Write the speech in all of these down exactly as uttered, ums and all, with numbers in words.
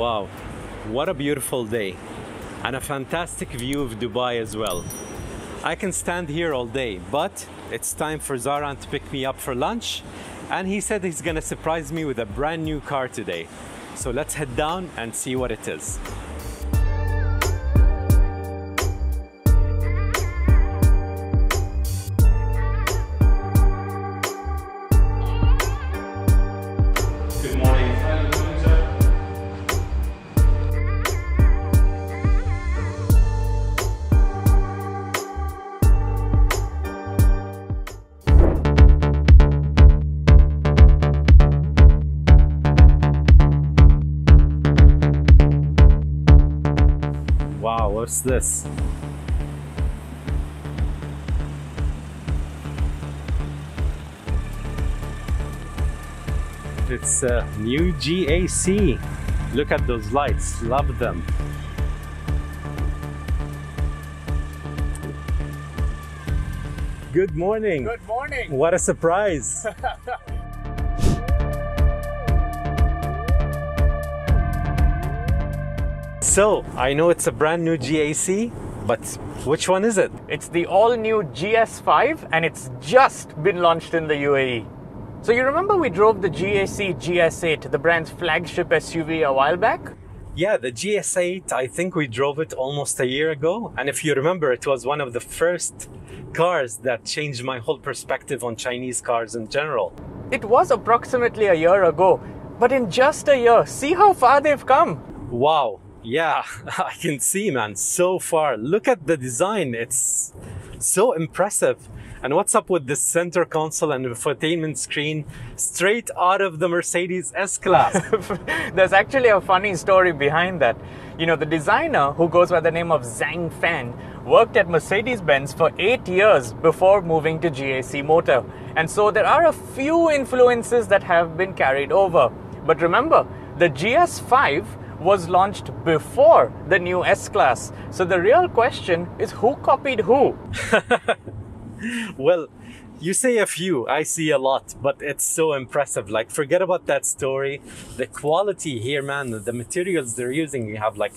Wow, what a beautiful day, and a fantastic view of Dubai as well. I can stand here all day, but it's time for Zahran to pick me up for lunch, and he said he's gonna surprise me with a brand new car today. So let's head down and see what it is. What's this? It's a new G A C. Look at those lights, love them. Good morning. Good morning. What a surprise. So, I know it's a brand new G A C, but which one is it? It's the all-new G S five, and it's just been launched in the U A E. So you remember we drove the G A C G S eight, the brand's flagship S U V, a while back? Yeah, the G S eight, I think we drove it almost a year ago. And if you remember, it was one of the first cars that changed my whole perspective on Chinese cars in general. It was approximately a year ago, but in just a year, see how far they've come. Wow. Yeah, I can see, man, so far. Look at the design, it's so impressive. And what's up with this center console and infotainment screen, straight out of the Mercedes S-Class? There's actually a funny story behind that. You know, the designer, who goes by the name of Zhang Fan, worked at Mercedes-Benz for eight years before moving to G A C Motor. And so there are a few influences that have been carried over. But remember, the G S five was launched before the new S-Class. So the real question is, who copied who? Well, you say a few, I see a lot, but it's so impressive. Like, forget about that story. The quality here, man, the materials they're using, you have like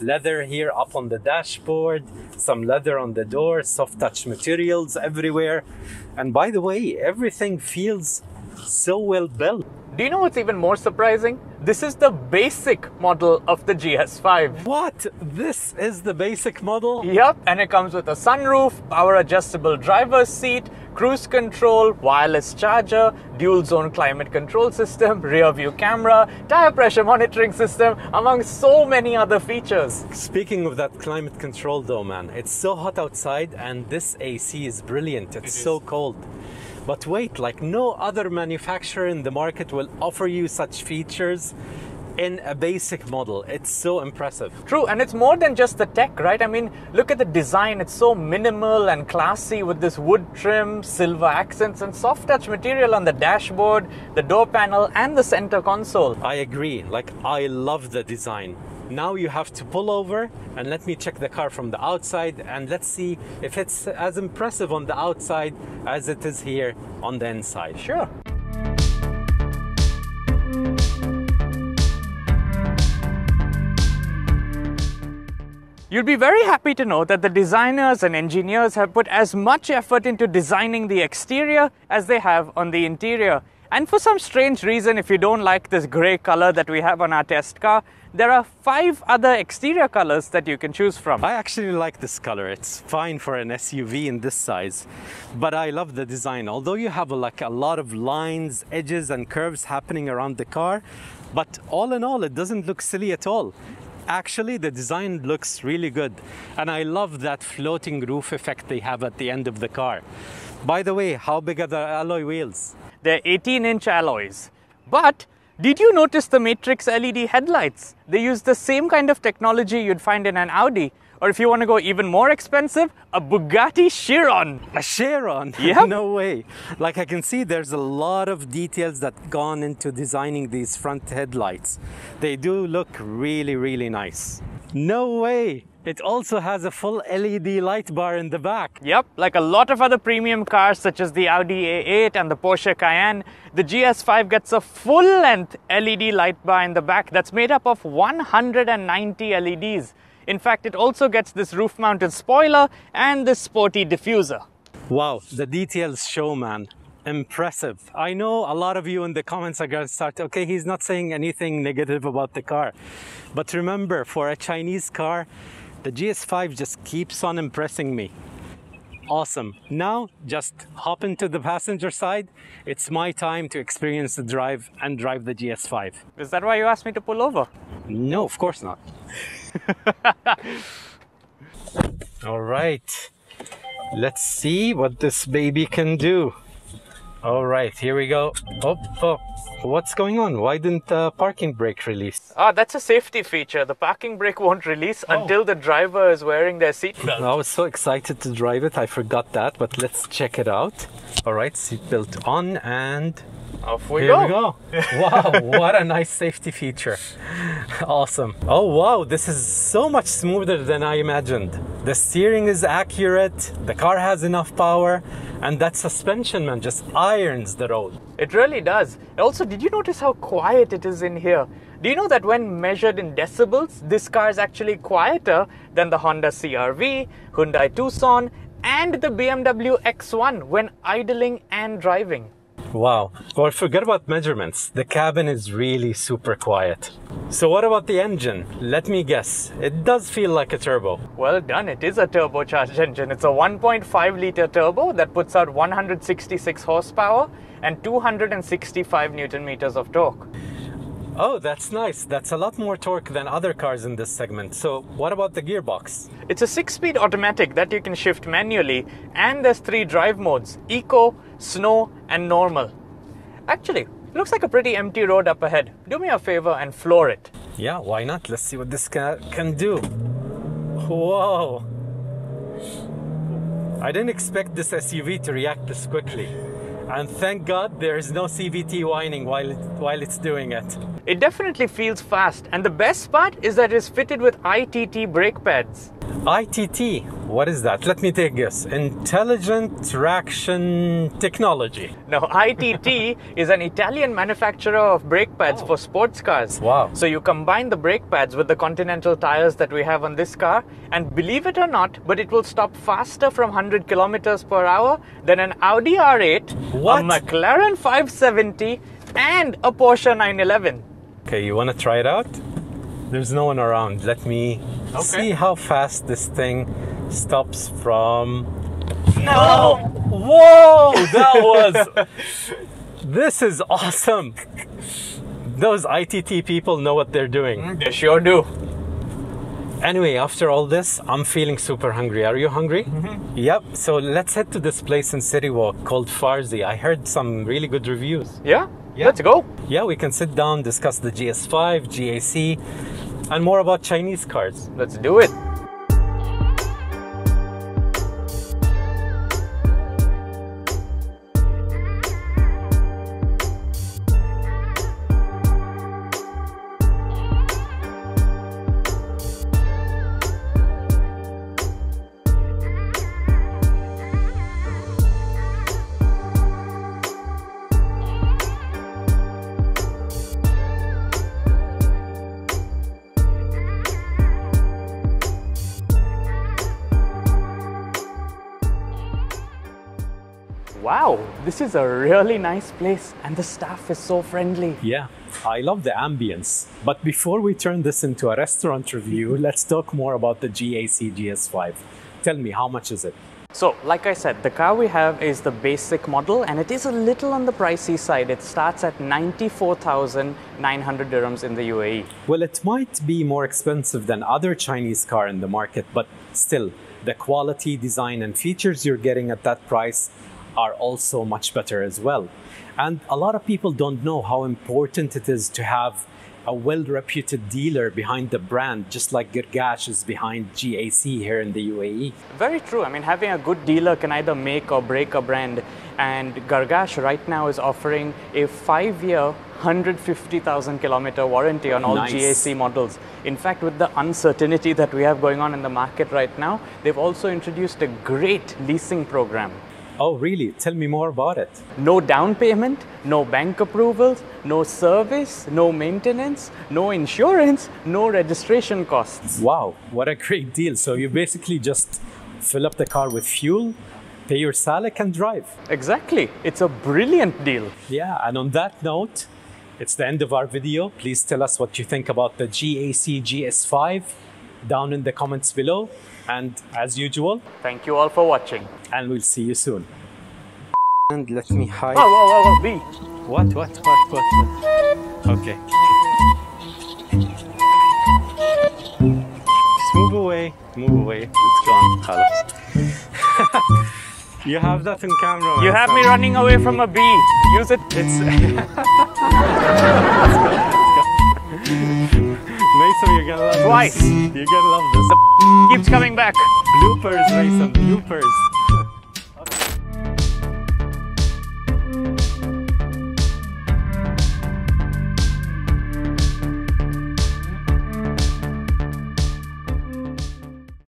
leather here up on the dashboard, some leather on the door, soft touch materials everywhere. And by the way, everything feels so well built. Do you know what's even more surprising? This is the basic model of the G S five. What? This is the basic model? Yep, and it comes with a sunroof, power adjustable driver's seat, cruise control, wireless charger, dual zone climate control system, rear view camera, tire pressure monitoring system, among so many other features. Speaking of that climate control though, man, it's so hot outside and this A C is brilliant. It's it so is. cold. But wait, like no other manufacturer in the market will offer you such features in a basic model. It's so impressive. True, and it's more than just the tech, right? I mean, look at the design. It's so minimal and classy with this wood trim, silver accents, and soft touch material on the dashboard, the door panel, and the center console. I agree. Like, I love the design. Now you have to pull over and let me check the car from the outside, and let's see if it's as impressive on the outside as it is here on the inside. Sure. You'll be very happy to know that the designers and engineers have put as much effort into designing the exterior as they have on the interior. And for some strange reason, if you don't like this grey colour that we have on our test car, there are five other exterior colours that you can choose from. I actually like this colour. It's fine for an S U V in this size, but I love the design. Although you have a, like a lot of lines, edges and curves happening around the car, but all in all, it doesn't look silly at all. Actually, the design looks really good, and I love that floating roof effect they have at the end of the car. By the way, how big are the alloy wheels? They're eighteen inch alloys. But did you notice the Matrix L E D headlights? They use the same kind of technology you'd find in an Audi. Or if you want to go even more expensive, a Bugatti Chiron. A Chiron? Yep. No way. Like, I can see there's a lot of details that gone into designing these front headlights. They do look really, really nice. No way! It also has a full L E D light bar in the back. Yep, like a lot of other premium cars such as the Audi A eight and the Porsche Cayenne, the G S five gets a full-length L E D light bar in the back that's made up of one hundred ninety L E Ds. In fact, it also gets this roof-mounted spoiler and this sporty diffuser. Wow, the details show, man. Impressive. I know a lot of you in the comments are going to start, okay, he's not saying anything negative about the car. But remember, for a Chinese car, the G S five just keeps on impressing me. Awesome. Now, just hop into the passenger side. It's my time to experience the drive and drive the G S five. Is that why you asked me to pull over? No, of course not. All right. Let's see what this baby can do. All right, here we go. Oh, oh, what's going on? Why didn't the uh, parking brake release? Ah, that's a safety feature. The parking brake won't release oh. until the driver is wearing their seatbelt. I was so excited to drive it, I forgot that, but let's check it out. All right, seatbelt on and... Off we Here go. we go. Wow, what a nice safety feature. Awesome. Oh wow, this is so much smoother than I imagined. The steering is accurate, the car has enough power, and that suspension, man, just irons the road. It really does. Also, did you notice how quiet it is in here? Do you know that when measured in decibels, this car is actually quieter than the Honda C R V, Hyundai Tucson, and the B M W X one when idling and driving. Wow. Well, forget about measurements. The cabin is really super quiet. So what about the engine? Let me guess. It does feel like a turbo. Well done. It is a turbocharged engine. It's a one point five litre turbo that puts out one hundred sixty-six horsepower and two hundred sixty-five newton meters of torque. Oh, that's nice. That's a lot more torque than other cars in this segment. So what about the gearbox? It's a six-speed automatic that you can shift manually, and there's three drive modes: Eco, Snow and Normal. Actually, looks like a pretty empty road up ahead. Do me a favor and floor it. Yeah, why not? Let's see what this car can do. Whoa! I didn't expect this S U V to react this quickly. And thank God there is no C V T whining while, it, while it's doing it. It definitely feels fast, and the best part is that it's fitted with I T T brake pads. I T T? What is that? Let me take a guess. Intelligent Traction Technology. No, I T T is an Italian manufacturer of brake pads oh. for sports cars. Wow. So you combine the brake pads with the Continental tires that we have on this car, and believe it or not, but it will stop faster from one hundred kilometers per hour than an Audi R eight, what? a McLaren five seventy, and a Porsche nine eleven. Okay, you want to try it out? There's no one around. Let me okay. see how fast this thing stops from... No! Whoa! That was... This is awesome! Those I T T people know what they're doing. They sure do. Anyway, after all this, I'm feeling super hungry. Are you hungry? Mm-hmm. Yep. So let's head to this place in City Walk called Farzi. I heard some really good reviews. Yeah? Yeah. Let's go. Yeah, we can sit down, discuss the G S five, G A C, and more about Chinese cars. Let's do it. Wow, this is a really nice place and the staff is so friendly. Yeah, I love the ambience. But before we turn this into a restaurant review, let's talk more about the G A C G S five. Tell me, how much is it? So, like I said, the car we have is the basic model and it is a little on the pricey side. It starts at ninety-four thousand nine hundred dirhams in the U A E. Well, it might be more expensive than other Chinese car in the market, but still, the quality, design and features you're getting at that price are also much better as well. And a lot of people don't know how important it is to have a well-reputed dealer behind the brand, just like Gargash is behind G A C here in the U A E. Very true. I mean, having a good dealer can either make or break a brand. And Gargash right now is offering a five-year, one hundred fifty thousand kilometer warranty on all nice. G A C models. In fact, with the uncertainty that we have going on in the market right now, they've also introduced a great leasing program. Oh, really? Tell me more about it. No down payment, no bank approvals, no service, no maintenance, no insurance, no registration costs. Wow, what a great deal. So you basically just fill up the car with fuel, pay your salak and drive. Exactly. It's a brilliant deal. Yeah, and on that note, it's the end of our video. Please tell us what you think about the G A C G S five down in the comments below. And as usual, thank you all for watching. And we'll see you soon. And let me hide. Oh, whoa, whoa, whoa, B. What, what, what, what? what? Okay. Just move away. Move away. It's gone. Hello. You have that on camera. You have me running away from a bee. Use it. It's. Mason, you're gonna love this. Twice. You're gonna love this. Keeps coming back. Bloopers, Mason. Bloopers.